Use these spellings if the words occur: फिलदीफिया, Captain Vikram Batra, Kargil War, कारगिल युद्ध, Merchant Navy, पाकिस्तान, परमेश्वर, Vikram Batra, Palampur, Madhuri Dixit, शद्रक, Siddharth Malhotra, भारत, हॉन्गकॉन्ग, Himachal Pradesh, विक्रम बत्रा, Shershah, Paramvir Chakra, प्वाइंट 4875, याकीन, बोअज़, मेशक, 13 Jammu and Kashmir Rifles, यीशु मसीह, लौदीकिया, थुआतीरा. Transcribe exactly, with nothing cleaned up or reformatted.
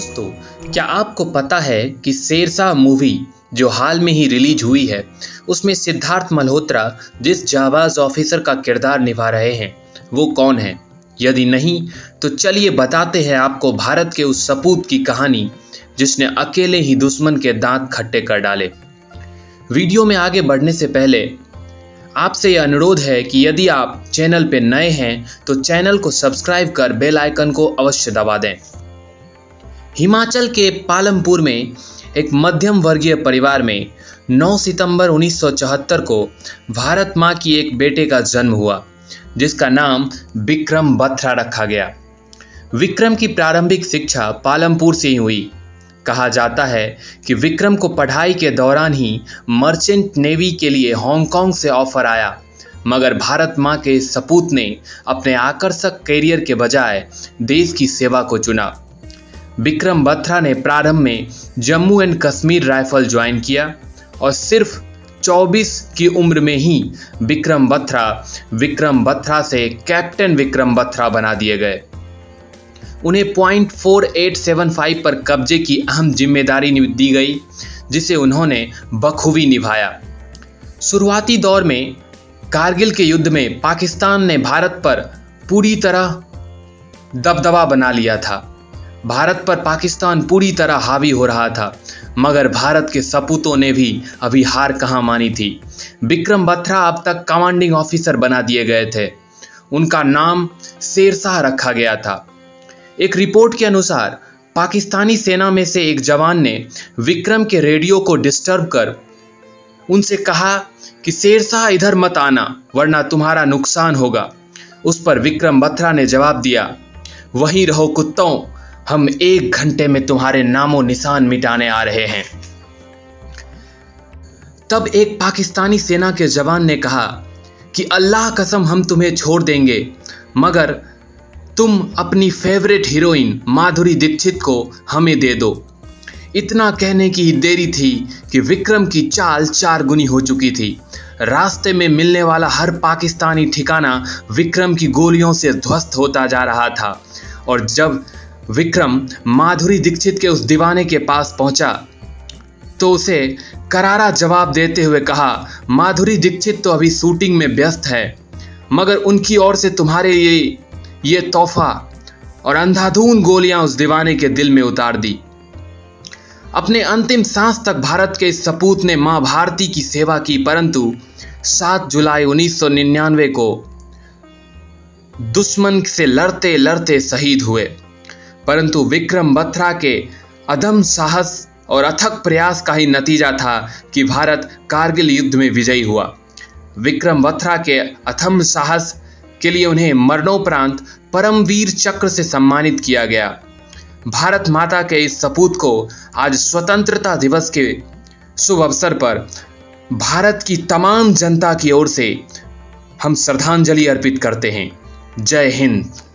दोस्तों, क्या आपको पता है कि शेरशाह मूवी जो हाल में ही रिलीज हुई है उसमें सिद्धार्थ मल्होत्रा जिस जाबाज ऑफिसर का किरदार निभा रहे हैं वो कौन है? यदि नहीं तो चलिए बताते हैं आपको भारत के उस सपूत की कहानी जिसने अकेले ही दुश्मन के दांत खट्टे कर डाले। वीडियो में आगे बढ़ने से पहले आपसे यह अनुरोध है कि यदि आप चैनल पर नए हैं तो चैनल को सब्सक्राइब कर बेल आइकन को अवश्य दबा दें। हिमाचल के पालमपुर में एक मध्यम वर्गीय परिवार में नौ सितंबर उन्नीस सौ चौहत्तर को भारत माँ की एक बेटे का जन्म हुआ जिसका नाम विक्रम बत्रा रखा गया। विक्रम की प्रारंभिक शिक्षा पालमपुर से ही हुई। कहा जाता है कि विक्रम को पढ़ाई के दौरान ही मर्चेंट नेवी के लिए हांगकांग से ऑफर आया, मगर भारत माँ के सपूत ने अपने आकर्षक करियर के बजाय देश की सेवा को चुना। विक्रम बत्रा ने प्रारंभ में Jammu and Kashmir rifle join किया और सिर्फ चौबीस की उम्र में ही विक्रम बत्रा विक्रम बत्रा से कैप्टन विक्रम बत्रा बना दिए गए। उन्हें point four eight seven five पर कब्जे की अहम जिम्मेदारी दी गई जिसे उन्होंने बखूबी निभाया। शुरुआती दौर में कारगिल के युद्ध में पाकिस्तान ने भारत पर पूरी तरह दबदबा बना लिया था। भारत पर पाकिस्तान पूरी तरह हावी हो रहा था, मगर भारत के सपूतों ने भी अभी हार कहाँ मानी थी। विक्रम बत्रा अब तक कमांडिंग ऑफिसर बना दिए गए थे। उनका नाम शेरशाह रखा गया था। एक रिपोर्ट के अनुसार पाकिस्तानी सेना में से एक जवान ने विक्रम के रेडियो को डिस्टर्ब कर उनसे कहा कि शेरशाह इधर मत आना वरना तुम्हारा नुकसान होगा। उस पर विक्रम बत्रा ने जवाब दिया, वहीं रहो कुत्तों, हम एक घंटे में तुम्हारे नामो निशान मिटाने आ रहे हैं। तब एक पाकिस्तानी सेना के जवान ने कहा कि अल्लाह कसम हम तुम्हें छोड़ देंगे, मगर तुम अपनी फेवरेट हीरोइन माधुरी दीक्षित को हमें दे दो। इतना कहने की ही देरी थी कि विक्रम की चाल चार गुनी हो चुकी थी। रास्ते में मिलने वाला हर पाकिस्तानी ठिकाना विक्रम की गोलियों से ध्वस्त होता जा रहा था, और जब विक्रम माधुरी दीक्षित के उस दीवाने के पास पहुंचा तो उसे करारा जवाब देते हुए कहा, माधुरी दीक्षित तो अभी शूटिंग में व्यस्त है, मगर उनकी ओर से तुम्हारे लिए ये तोहफा। और अंधाधुन गोलियां उस दीवाने के दिल में उतार दी। अपने अंतिम सांस तक भारत के इस सपूत ने मां भारती की सेवा की, परंतु सात जुलाई उन्नीस सौ निन्यानवे को दुश्मन से लड़ते लड़ते शहीद हुए। परंतु विक्रम बत्रा के अदम्य साहस और अथक प्रयास का ही नतीजा था कि भारत कारगिल युद्ध में विजयी हुआ। विक्रम बत्रा के अथम्य साहस के लिए उन्हें मरणोपरांत परमवीर चक्र से सम्मानित किया गया। भारत माता के इस सपूत को आज स्वतंत्रता दिवस के शुभ अवसर पर भारत की तमाम जनता की ओर से हम श्रद्धांजलि अर्पित करते हैं। जय हिंद।